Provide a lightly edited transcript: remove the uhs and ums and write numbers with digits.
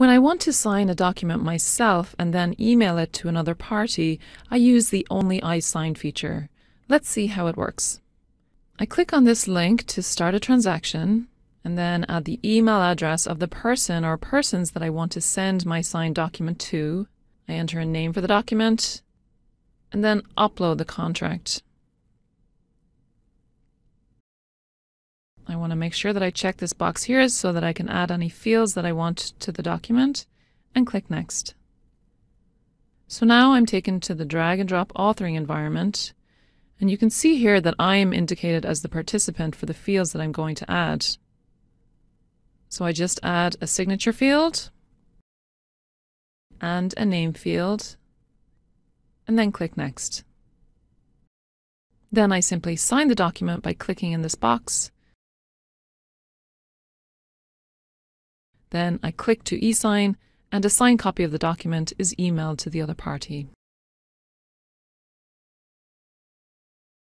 When I want to sign a document myself and then email it to another party, I use the Only I Sign feature. Let's see how it works. I click on this link to start a transaction and then add the email address of the person or persons that I want to send my signed document to. I enter a name for the document and then upload the contract. I want to make sure that I check this box here so that I can add any fields that I want to the document and click Next. So now I'm taken to the drag and drop authoring environment, and you can see here that I am indicated as the participant for the fields that I'm going to add. So I just add a signature field and a name field and then click Next. Then I simply sign the document by clicking in this box. Then I click to e-sign, and a signed copy of the document is emailed to the other party.